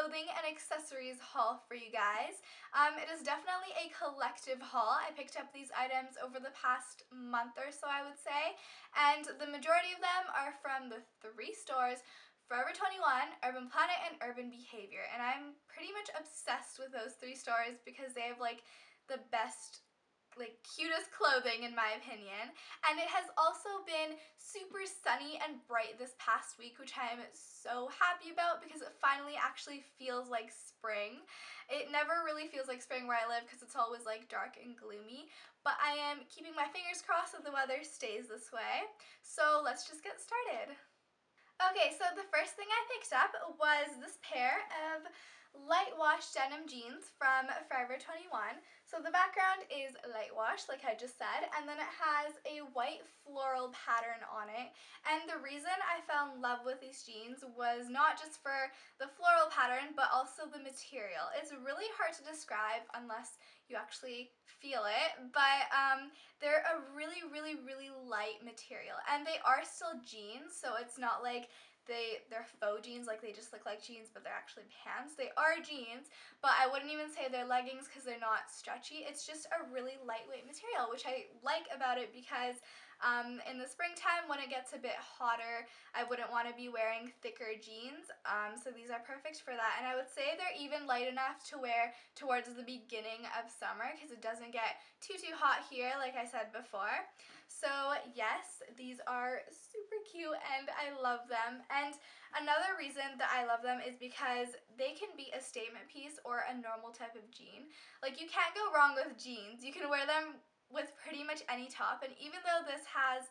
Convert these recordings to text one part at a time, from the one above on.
clothing and accessories haul for you guys. It is definitely a collective haul. I picked up these items over the past month or so, I would say, and the majority of them are from the three stores: Forever 21, Urban Planet, and Urban Behavior. And I'm pretty much obsessed with those three stores because they have like the best, like, cutest clothing in my opinion. And it has also been super sunny and bright this past week, which I am so happy about because it finally actually feels like spring. It never really feels like spring where I live because it's always like dark and gloomy, but I am keeping my fingers crossed that the weather stays this way. So let's just get started. Okay, so the first thing I picked up was this pair of light wash denim jeans from Forever 21. So the background is light wash, like I just said, and then it has a white floral pattern on it. And the reason I fell in love with these jeans was not just for the floral pattern, but also the material. It's really hard to describe unless you actually feel it, but they're a really light material. And they are still jeans, so it's not like they're faux jeans, like they just look like jeans but they're actually pants. They are jeans, but I wouldn't even say they're leggings because they're not stretchy. It's just a really lightweight material, which I like about it because in the springtime when it gets a bit hotter, I wouldn't want to be wearing thicker jeans, so these are perfect for that. And I would say they're even light enough to wear towards the beginning of summer because it doesn't get too hot here, like I said before. So yes, these are super cute and I love them. And another reason that I love them is because they can be a statement piece or a normal type of jean. Like, you can't go wrong with jeans. You can wear them with pretty much any top, and even though this has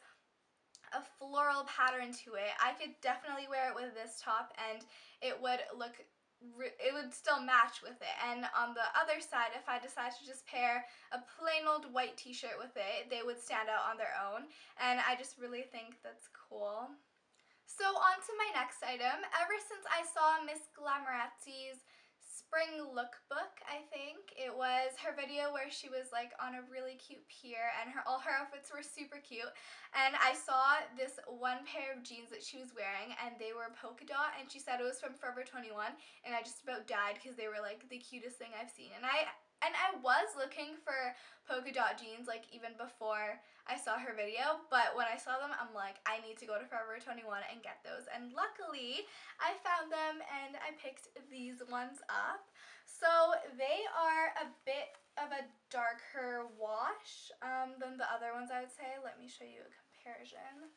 a floral pattern to it, I could definitely wear it with this top and it would look, it would still match with it. And on the other side, if I decide to just pair a plain old white t-shirt with it, they would stand out on their own, and I just really think that's cool. So on to my next item. Ever since I saw Miss Glamorazzi's spring lookbook, I think it was her video where she was like on a really cute pier and all her outfits were super cute, and I saw this one pair of jeans that she was wearing and they were polka dot, and she said it was from Forever 21, and I just about died because they were like the cutest thing I've seen. And I was looking for polka dot jeans like even before I saw her video, but when I saw them I'm like, I need to go to Forever 21 and get those, and luckily I found them and I picked these ones up. So they are a bit of a darker wash than the other ones, I would say. Let me show you a comparison.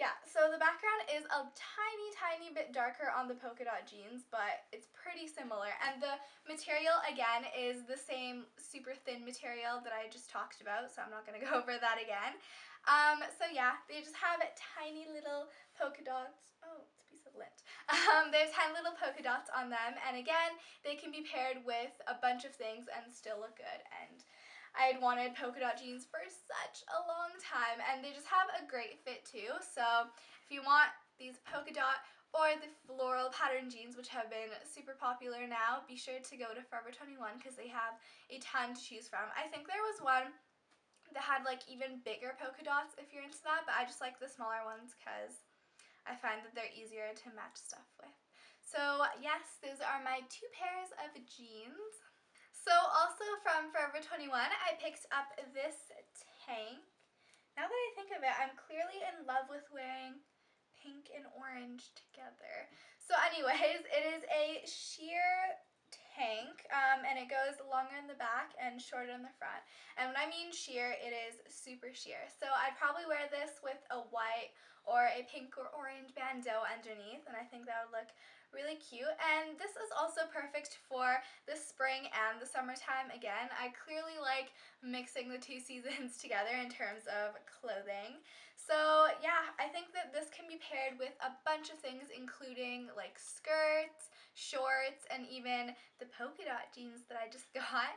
Yeah, so the background is a tiny bit darker on the polka dot jeans, but it's pretty similar. And the material, again, is the same super thin material that I just talked about, so I'm not going to go over that again. So yeah, they just have tiny little polka dots. Oh, it's a piece of lint. They have tiny little polka dots on them, and again, they can be paired with a bunch of things and still look good. And I had wanted polka dot jeans for such a long time, and they just have a great fit too. So if you want these polka dot or the floral pattern jeans, which have been super popular now, be sure to go to Forever 21 because they have a ton to choose from. I think there was one that had like even bigger polka dots if you're into that, but I just like the smaller ones because I find that they're easier to match stuff with. So yes, those are my two pairs of jeans. So also from Forever 21, I picked up this tank. Now that I think of it, I'm clearly in love with wearing pink and orange together. So anyways, it is a sheer tank, and it goes longer in the back and shorter in the front. And when I mean sheer, it is super sheer. So I'd probably wear this with a white or a pink or orange bandeau underneath, and I think that would look really cute. And this is also perfect for the spring and the summertime. Again, I clearly like mixing the two seasons together in terms of clothing. So yeah, I think that this can be paired with a bunch of things, including like skirts, shorts, and even the polka dot jeans that I just got.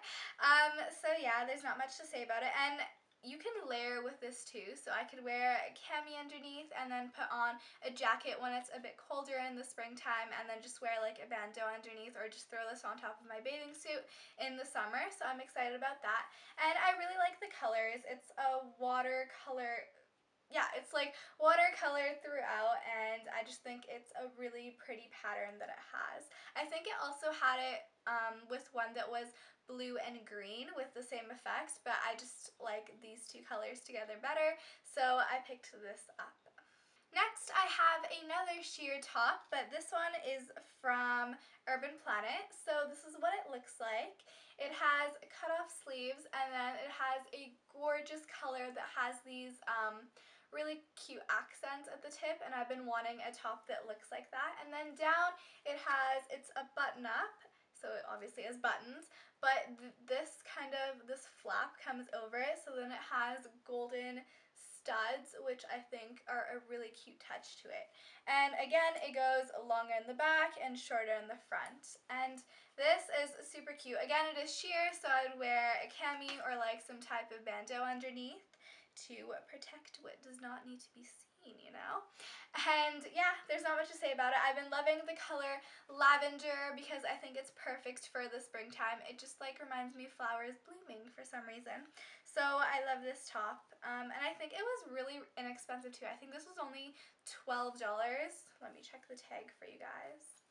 So yeah, there's not much to say about it. And you can layer with this too, so I could wear a cami underneath and then put on a jacket when it's a bit colder in the springtime, and then just wear like a bandeau underneath, or just throw this on top of my bathing suit in the summer. So I'm excited about that. And I really like the colors. It's a watercolor yeah, it's like watercolor throughout, and I just think it's a really pretty pattern that it has. I think it also had it with one that was blue and green with the same effect, but I just like these two colors together better, so I picked this up. Next, I have another sheer top, but this one is from Urban Planet. So this is what it looks like. It has cut-off sleeves, and then it has a gorgeous color that has these really cute accents at the tip, and I've been wanting a top that looks like that. And then down, it's a button-up. So it obviously has buttons, but this flap comes over it, so then it has golden studs, which I think are a really cute touch to it. And again, it goes longer in the back and shorter in the front. And this is super cute. Again, it is sheer, so I would wear a cami or like some type of bandeau underneath to protect what does not need to be seen, you know? And yeah, there's not much to say about it. I've been loving the color lavender because I think it's perfect for the springtime. It just like reminds me of flowers blooming for some reason. So I love this top. And I think it was really inexpensive too. I think this was only $12. Let me check the tag for you guys.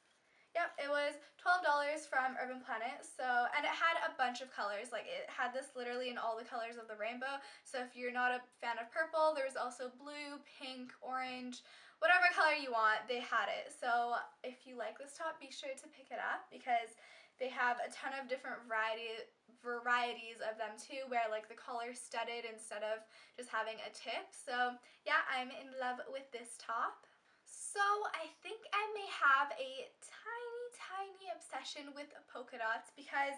Yep, it was $12 from Urban Planet, so, and it had a bunch of colors, like it had this literally in all the colors of the rainbow, so if you're not a fan of purple, there was also blue, pink, orange, whatever color you want, they had it. So if you like this top, be sure to pick it up, because they have a ton of different varieties of them too, where like the collar studded instead of just having a tip. So yeah, I'm in love with this top. So I think I may have a tiny obsession with polka dots, because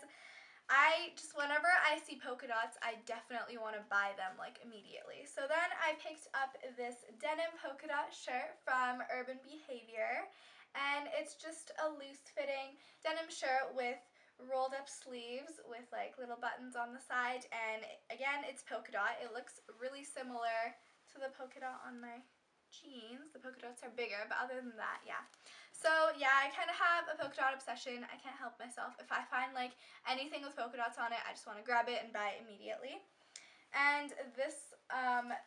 I just, whenever I see polka dots, I definitely want to buy them like immediately. So then I picked up this denim polka dot shirt from Urban Behavior, and it's just a loose fitting denim shirt with rolled up sleeves with like little buttons on the side, and again it's polka dot. It looks really similar to the polka dot on my jeans. The polka dots are bigger, but other than that, yeah. So yeah, I kind of have a polka dot obsession. I can't help myself. If I find like anything with polka dots on it, I just want to grab it and buy it immediately. And this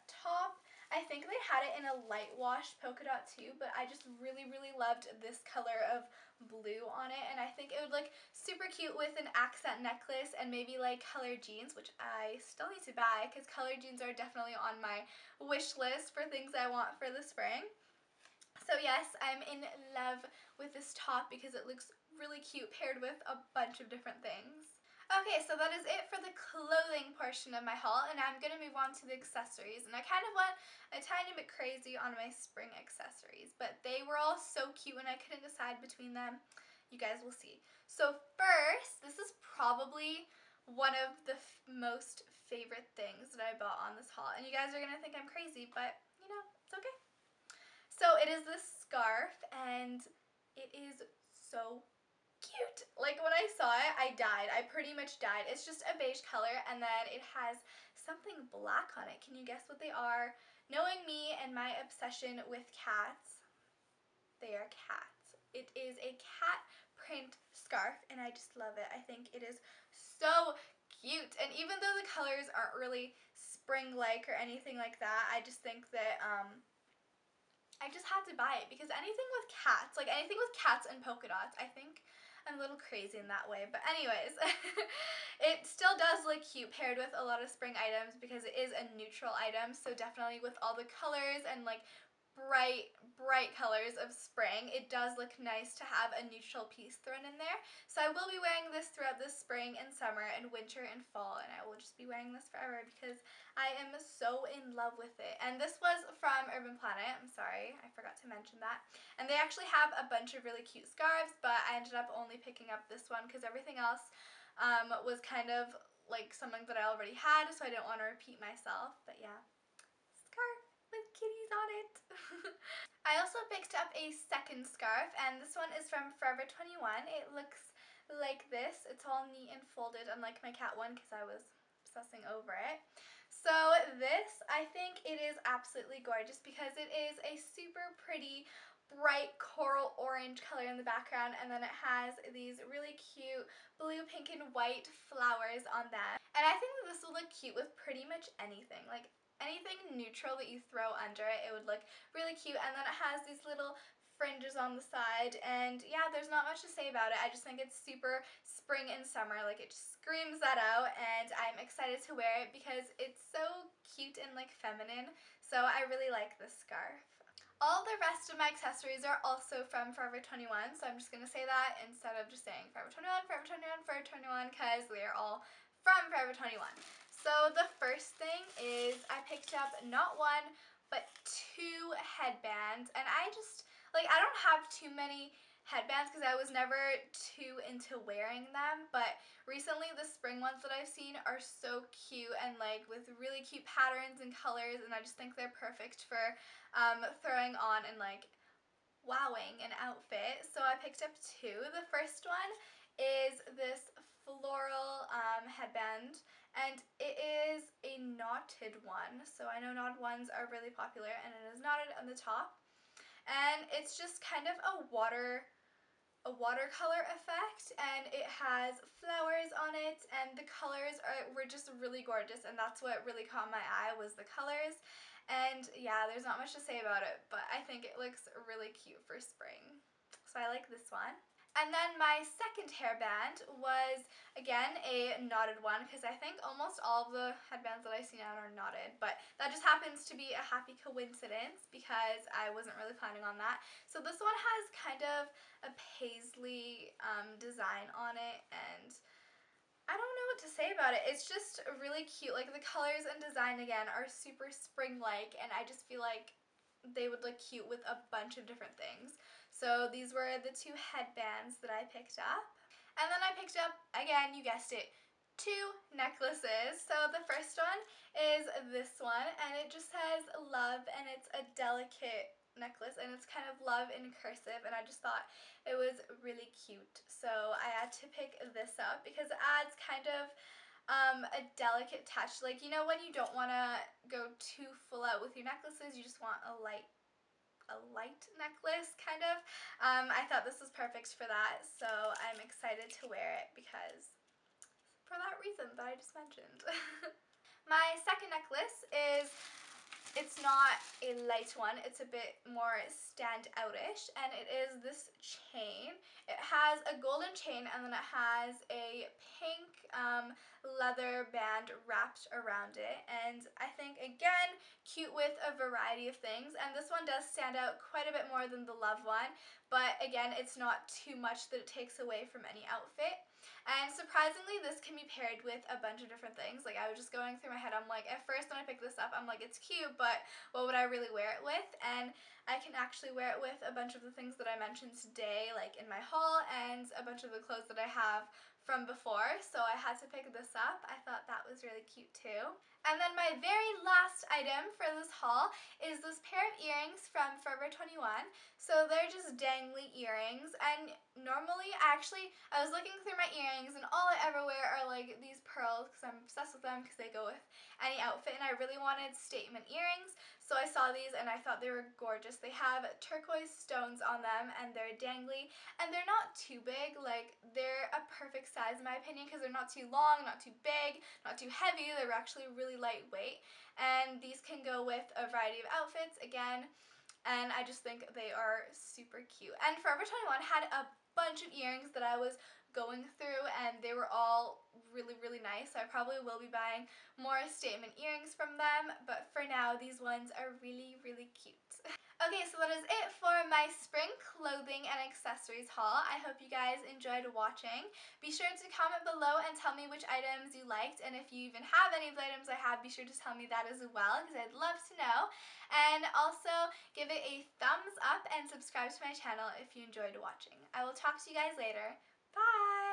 top, I think they had it in a light wash polka dot too, but I just really loved this color of blue on it, and I think it would look super cute with an accent necklace and maybe like colored jeans, which I still need to buy because colored jeans are definitely on my wish list for things I want for the spring. So yes, I'm in love with this top because it looks really cute paired with a bunch of different things. Okay, so that is it for the clothing portion of my haul, and I'm going to move on to the accessories. And I kind of went a tiny bit crazy on my spring accessories, but they were all so cute and I couldn't decide between them. You guys will see. So first, this is probably one of the most favorite things that I bought on this haul. And you guys are going to think I'm crazy, but, you know, it's okay. So it is this scarf, and it is so cute. Like when I saw it, I died. I pretty much died. It's just a beige color, and then it has something black on it. Can you guess what they are? Knowing me and my obsession with cats, they are cats. It is a cat print scarf, and I just love it. I think it is so cute, and even though the colors aren't really spring-like or anything like that, I just think that I just had to buy it because anything with cats, like anything with cats and polka dots, I think I'm a little crazy in that way. But anyways, it still does look cute paired with a lot of spring items because it is a neutral item. So definitely with all the colors and like bright colors of spring, it does look nice to have a neutral piece thrown in there. So I will be wearing this throughout the spring and summer and winter and fall, and I will just be wearing this forever because I am so in love with it. And this was from Urban Planet. I'm sorry, I forgot to mention that. And they actually have a bunch of really cute scarves, but I ended up only picking up this one because everything else was kind of like something that I already had, so I didn't want to repeat myself. But yeah, scarf with kitties on it. I also picked up a second scarf, and this one is from Forever 21. It looks like this. It's all neat and folded, unlike my cat one because I was obsessing over it. So this, I think it is absolutely gorgeous because it is a super pretty bright coral orange color in the background, and then it has these really cute blue, pink, and white flowers on them. And I think that this will look cute with pretty much anything. Like anything neutral that you throw under it, it would look really cute. And then it has these little fringes on the side, and yeah, there's not much to say about it. I just think it's super spring and summer, like it just screams that out, and I'm excited to wear it because it's so cute and like feminine, so I really like this scarf. All the rest of my accessories are also from Forever 21, so I'm just going to say that instead of just saying Forever 21, Forever 21, Forever 21, because they are all from Forever 21. So the first thing is I picked up not one, but two headbands, and I just, like, I don't have too many headbands because I was never too into wearing them, but recently the spring ones that I've seen are so cute and like with really cute patterns and colors, and I just think they're perfect for throwing on and like wowing an outfit. So I picked up two. The first one is this floral headband, and it is a knotted one. So I know knotted ones are really popular, and it is knotted on the top. And it's just kind of a watercolor effect, and it has flowers on it, and the colors were just really gorgeous, and that's what really caught my eye was the colors. And yeah, there's not much to say about it, but I think it looks really cute for spring. So I like this one. And then my second hairband was, again, a knotted one, because I think almost all of the headbands that I see now are knotted, but that just happens to be a happy coincidence because I wasn't really planning on that. So this one has kind of a paisley design on it, and I don't know what to say about it. It's just really cute. Like, the colors and design, again, are super spring-like, and I just feel like they would look cute with a bunch of different things. So these were the two headbands that I picked up. And then I picked up, again, you guessed it, two necklaces. So the first one is this one, and it just says love, and it's a delicate necklace, and it's kind of love in cursive, and I just thought it was really cute. So I had to pick this up because it adds kind of a delicate touch. Like, you know, when you don't want to go too full out with your necklaces, you just want a light necklace, kind of. I thought this was perfect for that, so I'm excited to wear it because for that reason that I just mentioned. My second necklace is, it's not a light one, it's a bit more stand-out-ish, and it is this chain. It has a golden chain, and then it has a pink leather band wrapped around it, and I think, again, cute with a variety of things, and this one does stand out quite a bit more than the love one, but again, it's not too much that it takes away from any outfit. And surprisingly, this can be paired with a bunch of different things. Like, I was just going through my head, I'm like, at first when I picked this up, I'm like, it's cute, but what would I really wear it with? And I can actually wear it with a bunch of the things that I mentioned today, like in my haul, and a bunch of the clothes that I have from before, so I had to pick this up. I thought that was really cute too. And then my very last item for this haul is this pair of earrings from Forever 21. So they're just dangly earrings, and normally, I was looking through my earrings, and all I ever wear are like these pearls because I'm obsessed with them because they go with any outfit, and I really wanted statement earrings, so I saw these and I thought they were gorgeous. They have turquoise stones on them, and they're dangly, and they're not too big. Like, they're a perfect size in my opinion because they're not too long, not too big, not too heavy. They're actually really lightweight, and these can go with a variety of outfits again, and I just think they are super cute. And Forever 21 had a bunch of earrings that I was going through, and they were all really, really nice, so I probably will be buying more statement earrings from them, but for now these ones are really, really cute. Okay, so that is it for my spring clothing and accessories haul. I hope you guys enjoyed watching. Be sure to comment below and tell me which items you liked, and if you even have any of the items I have, be sure to tell me that as well because I'd love to know. And also give it a thumbs up and subscribe to my channel if you enjoyed watching. I will talk to you guys later. Bye!